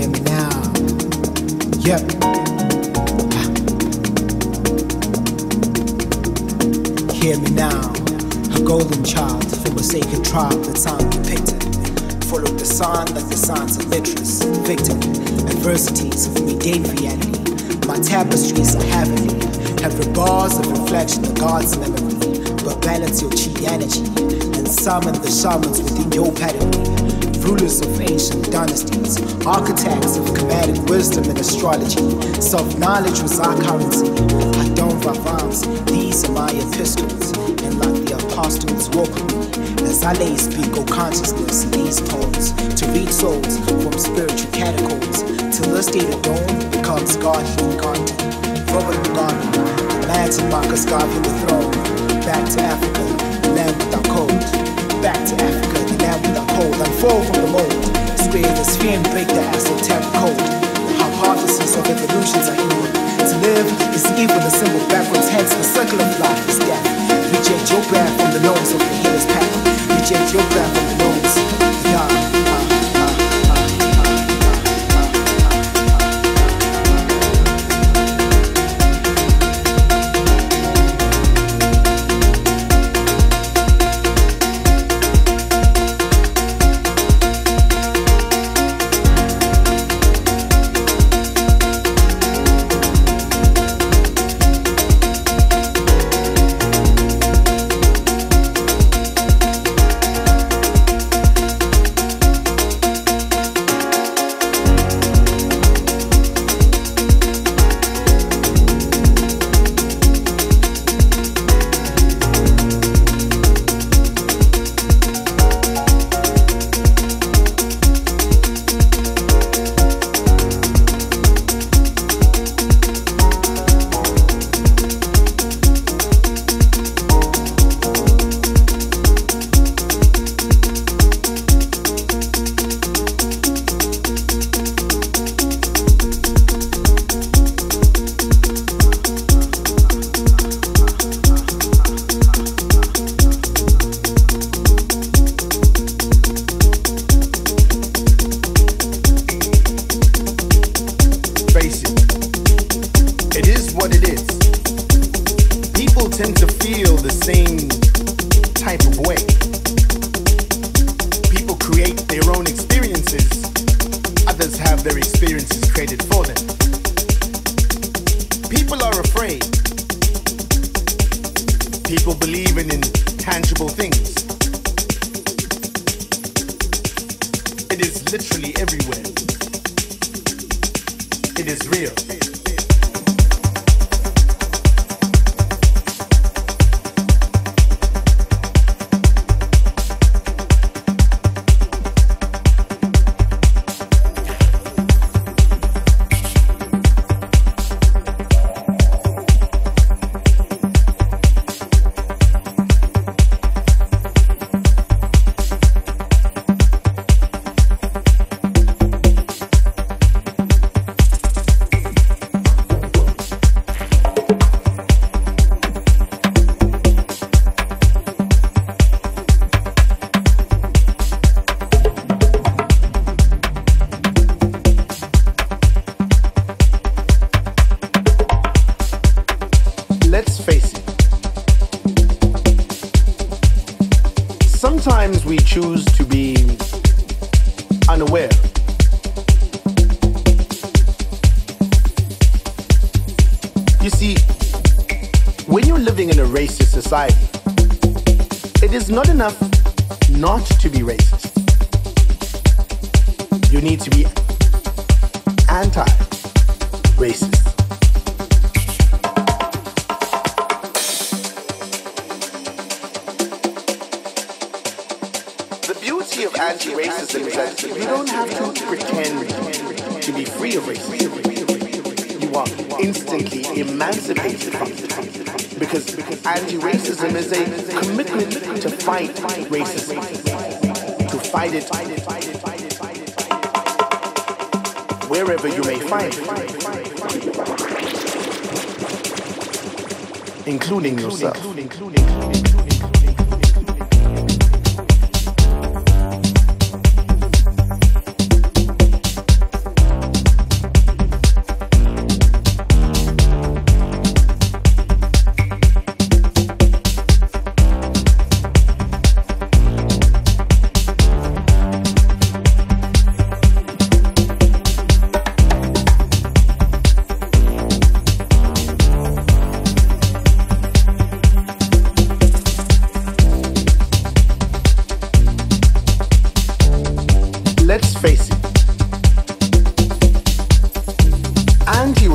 him now. Yep. Hear me now, a golden child from a sacred tribe that's unpicted. Follow the sun like the sons of Literates, victim, adversities of regained reality. My tapestries are heavenly, every bars of reflection of God's memory. But balance your chi energy and summon the shamans within your pedigree. Rulers of ancient dynasties, architects of comedic wisdom and astrology. Self-knowledge was our currency. I don't write rhymes, these are my epistles. And like the apostles, welcome me as I lay speak of consciousness in these poems, to reach souls from spiritual catacombs, till the state of dawn becomes God incarnate. From a garden, imagine Marcus Garvey the throne. Back to Africa, the land without cold. Back to Africa, the land without cold. Unfold from the mold, square the sphere and break the esoteric code. The hypothesis of evolutions are human. To live is evil, the symbol backwards, hence the circle of life is death. Reject your breath from the gnomes of the healer's path. Reject your breath from the gnomes. Yeah. Including yourself.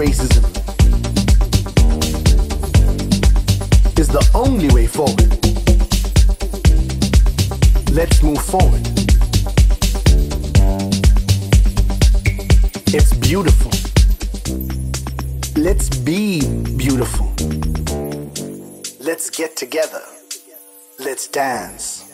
racism is the only way forward. Let's move forward. It's beautiful. Let's be beautiful. Let's get together. Let's dance.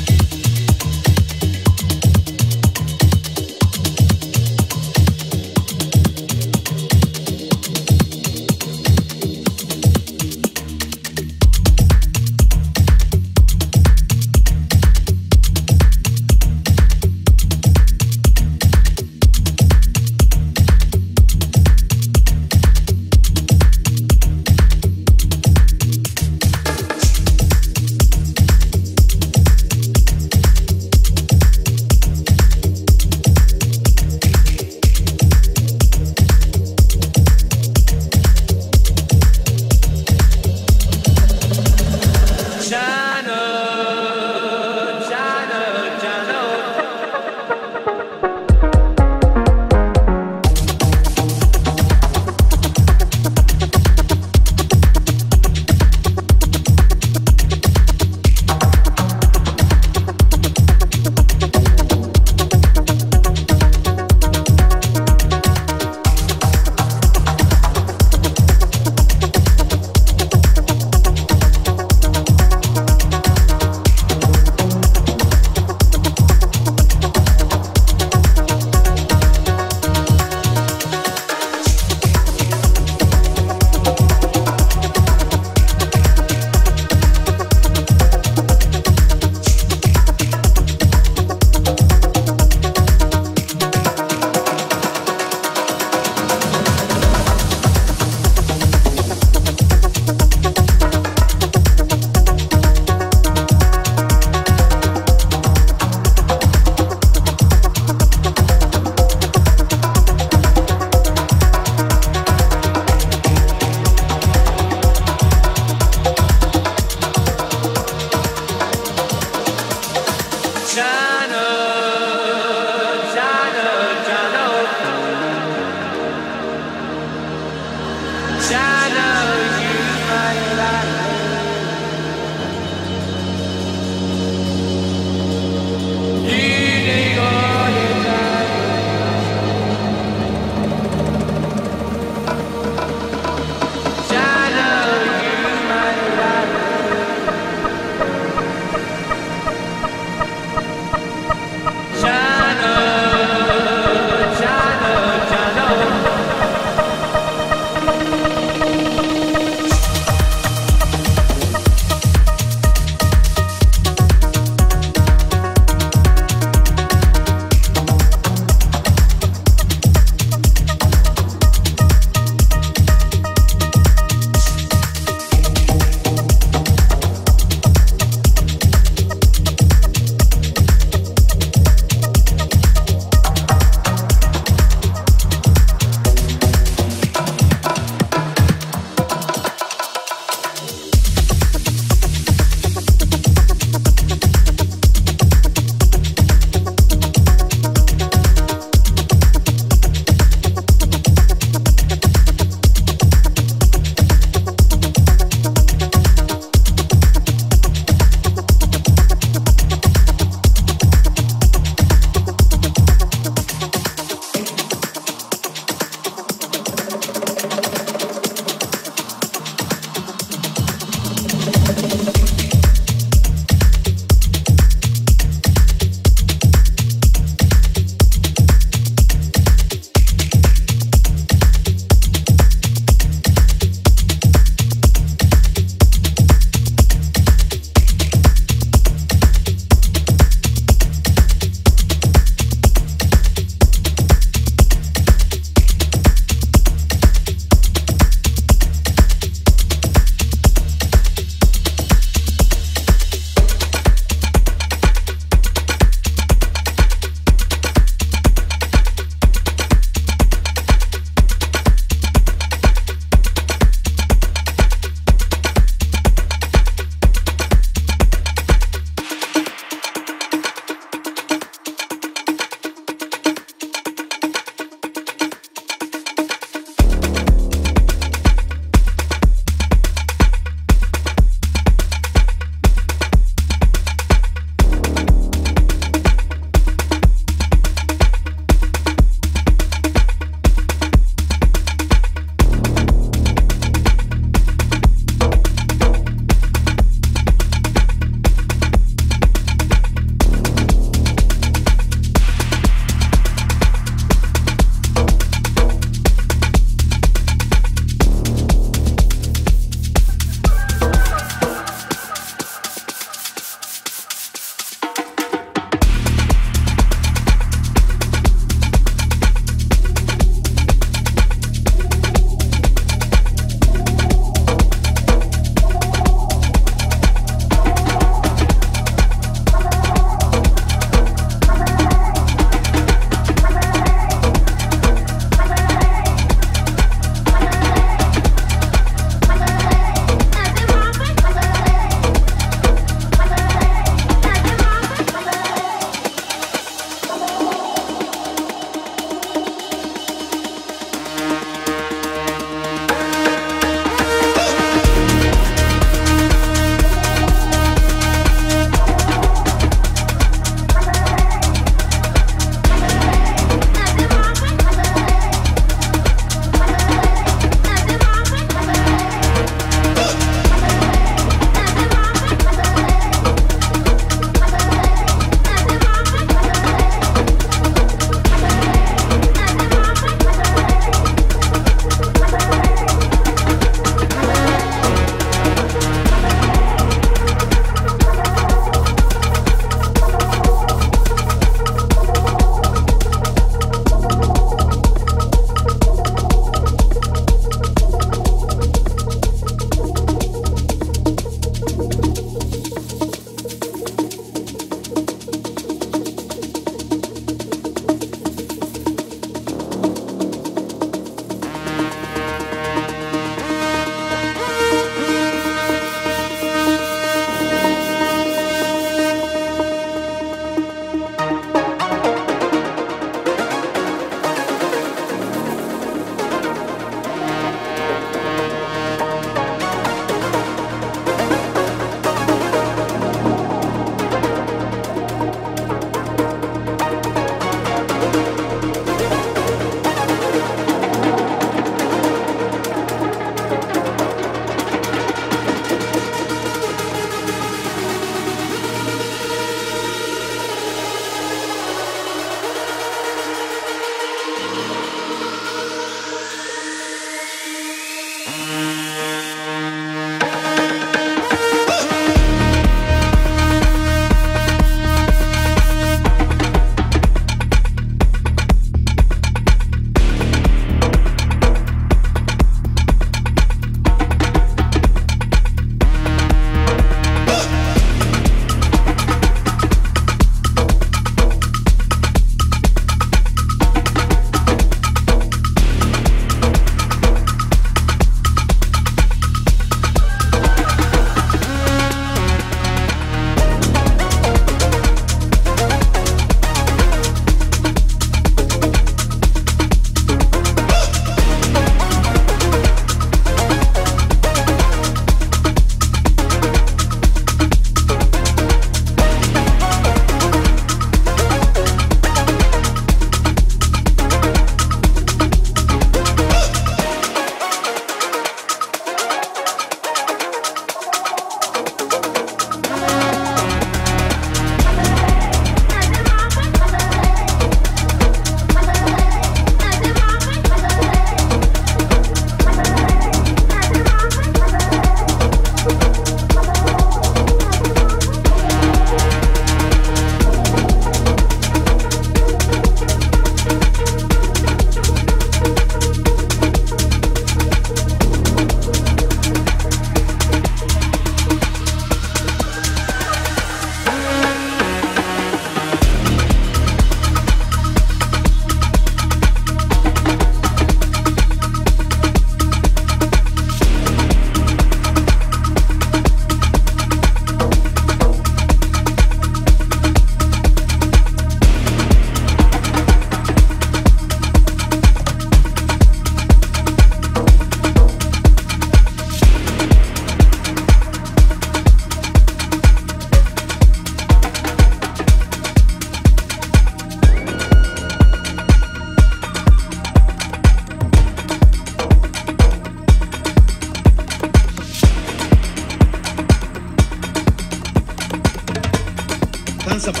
Dança ba,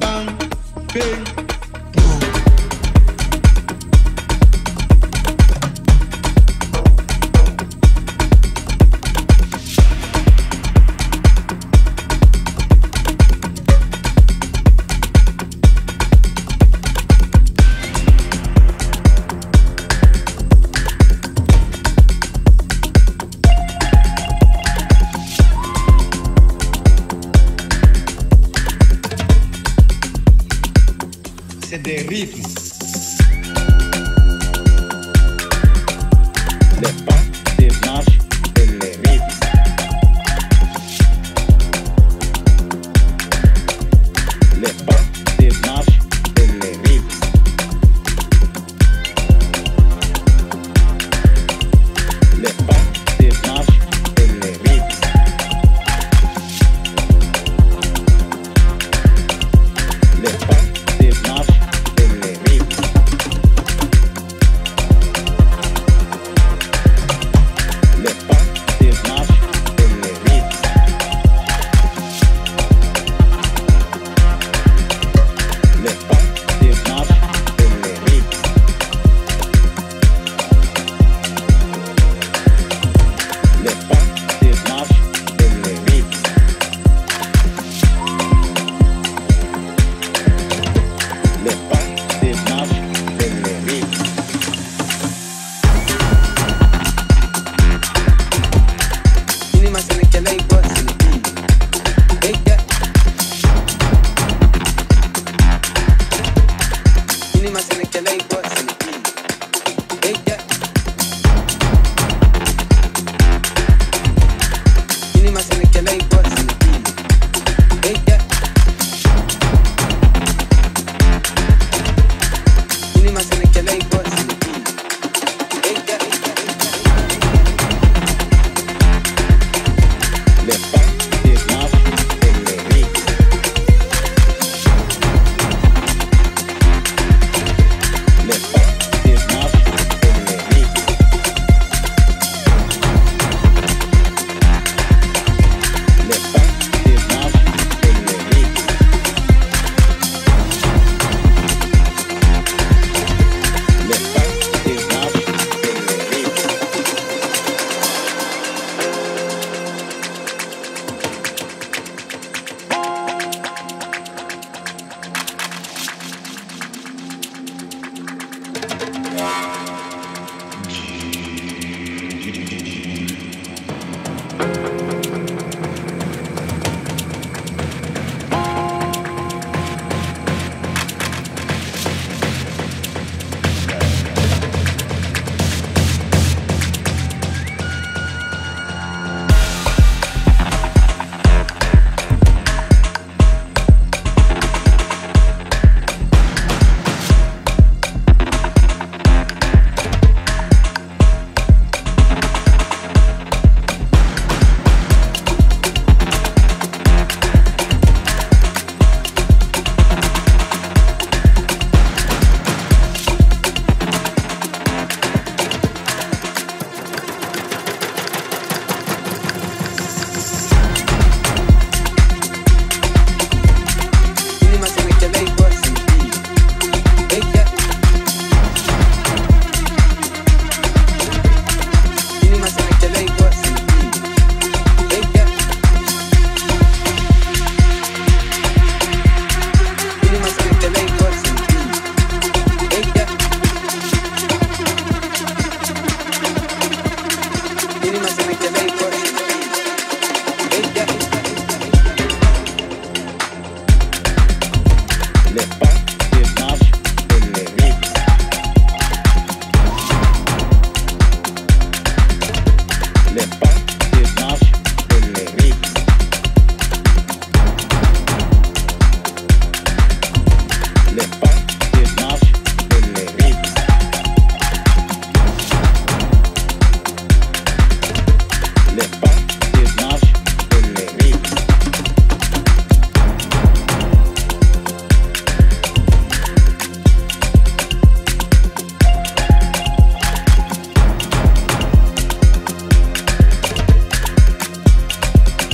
bam, bem. The riffs, the pas de marche de le riffs, le pas de marche de le riffs, le pas de marche de le riffs, le pas de marche.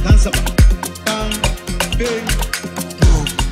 Dança, bam, bam, bam.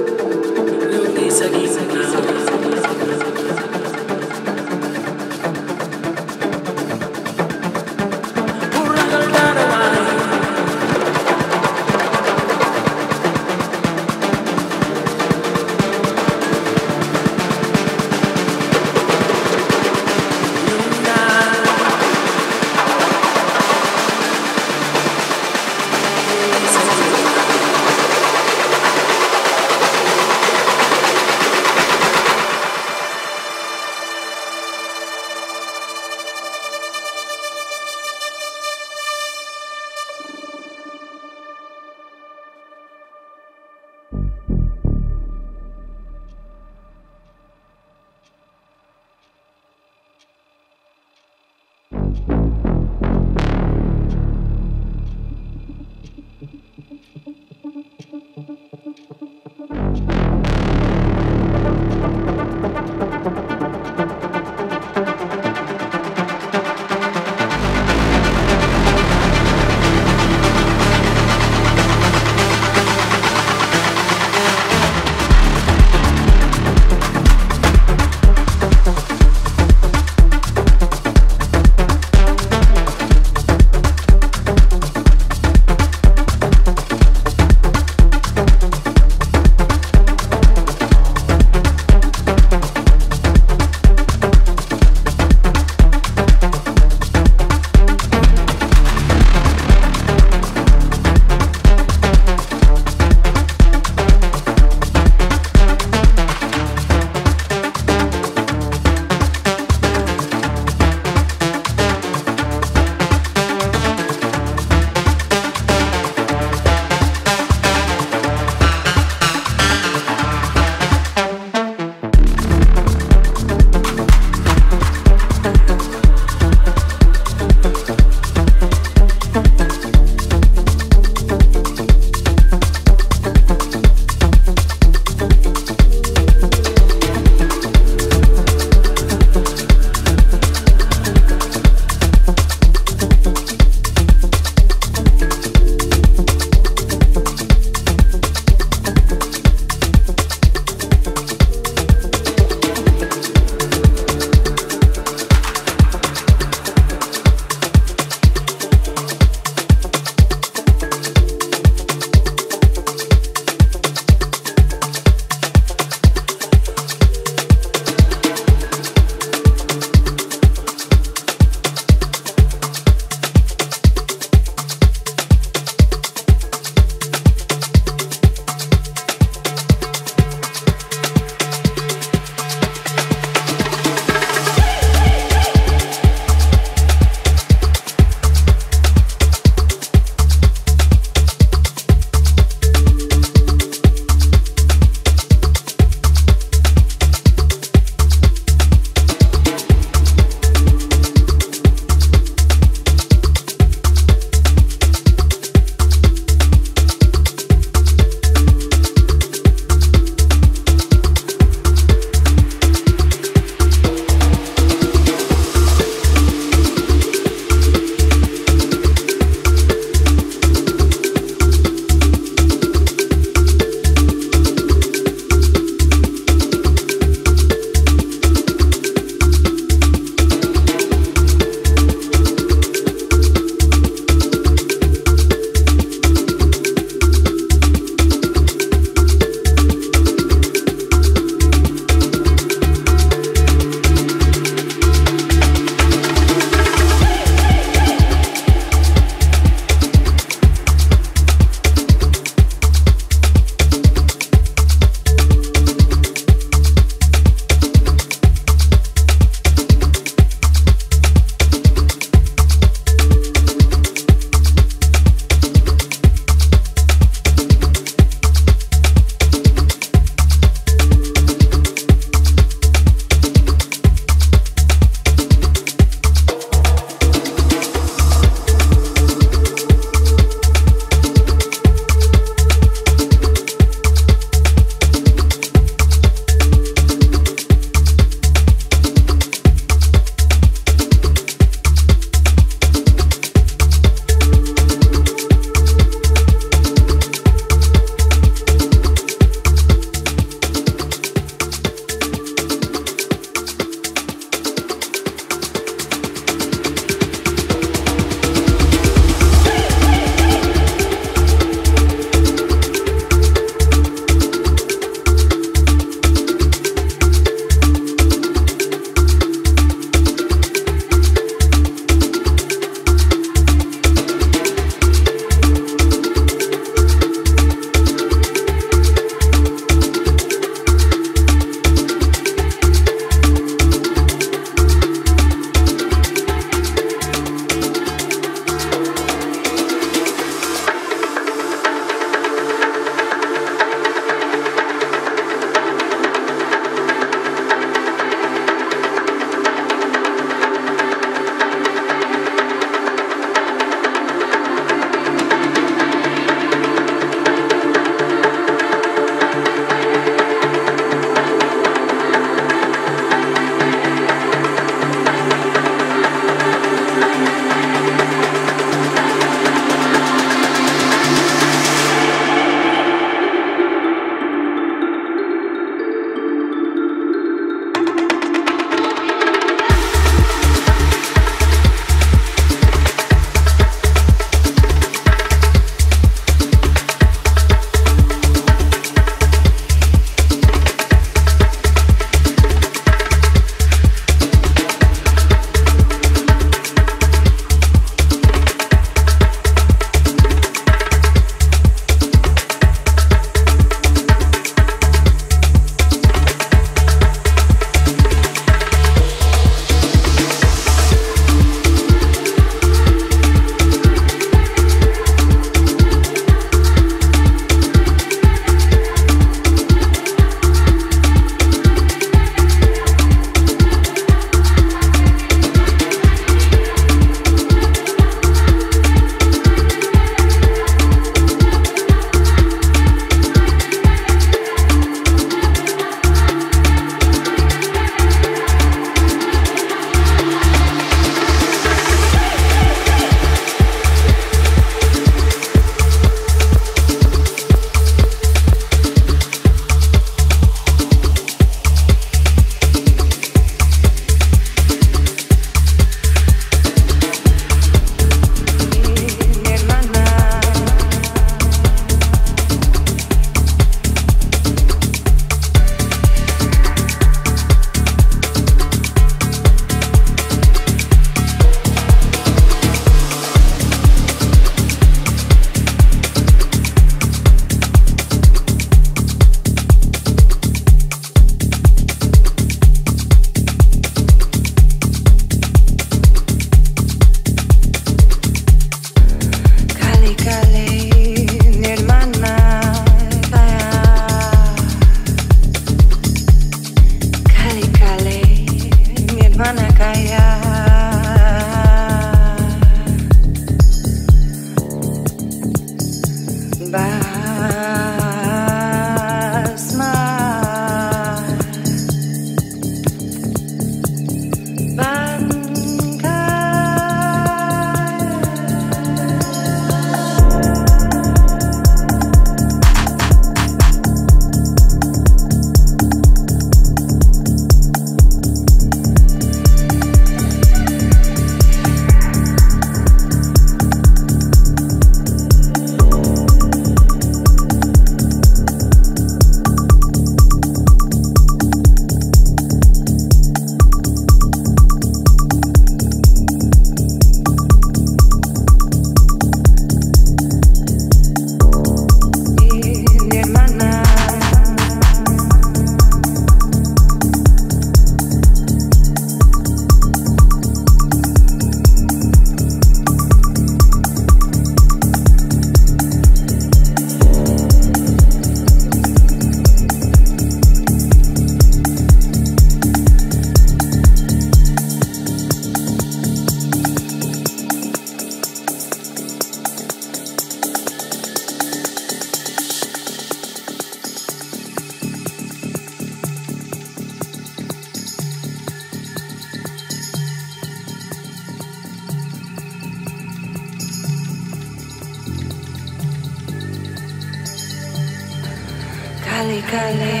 Kali Kali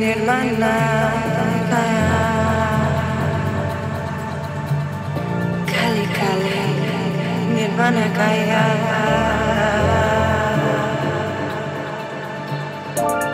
Nirmana Kali Kali Nirvana Kaya